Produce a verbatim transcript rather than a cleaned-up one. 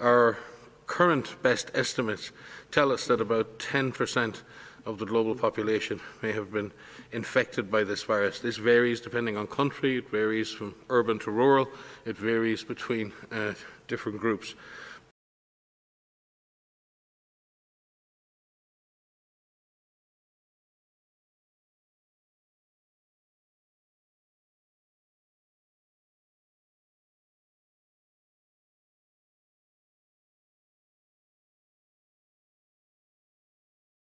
Our current best estimates tell us that about ten percent of the global population may have been infected by this virus. This varies depending on country, it varies from urban to rural, it varies between uh, different groups.